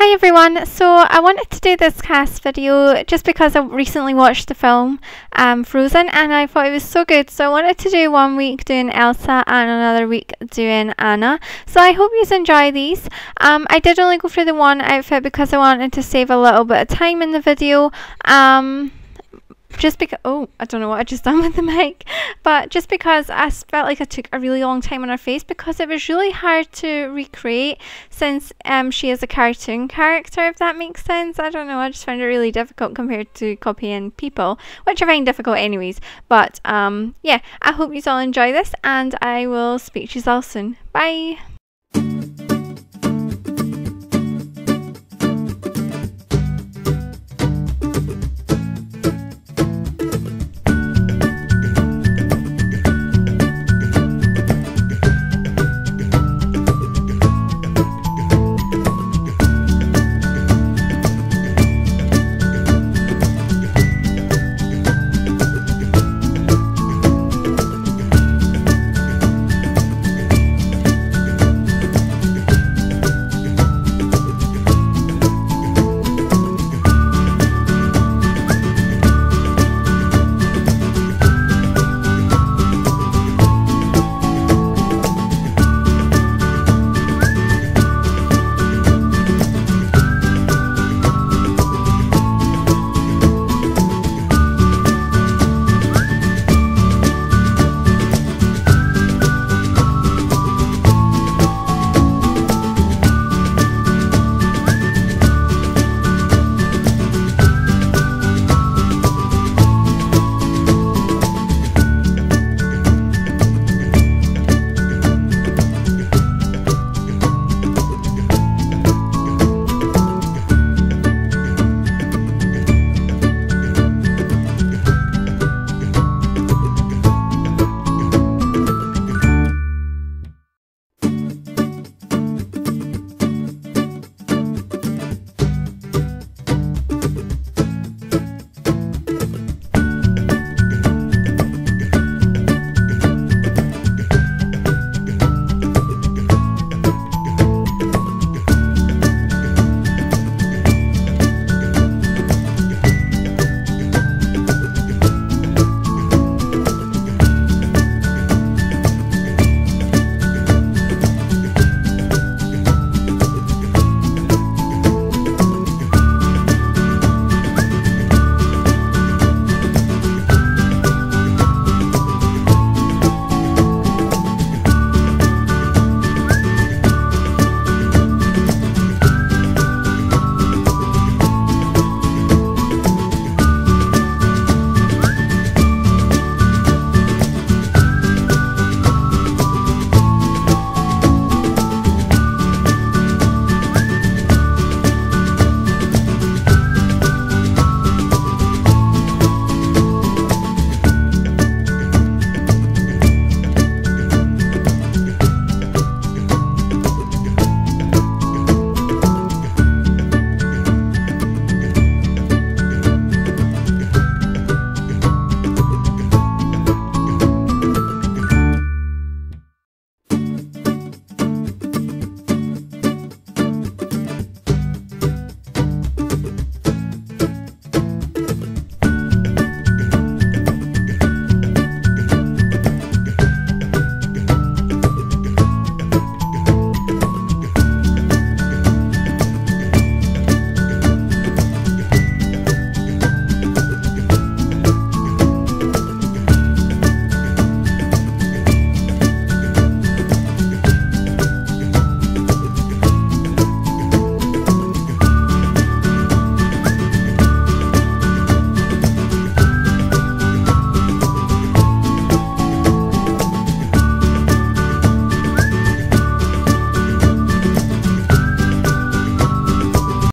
Hi everyone, so I wanted to do this cast video just because I recently watched the film Frozen and I thought it was so good, so I wanted to do one week doing Elsa and another week doing Anna. So I hope you enjoy these. I did only go through the one outfit because I wanted to save a little bit of time in the video. Just because, oh, I don't know what I just done with the mic, but just because I felt like I took a really long time on her face because it was really hard to recreate since she is a cartoon character, if that makes sense. I don't know, I just found it really difficult compared to copying people, which I find difficult anyways. But yeah, I hope you all enjoy this and I will speak to you all soon. Bye!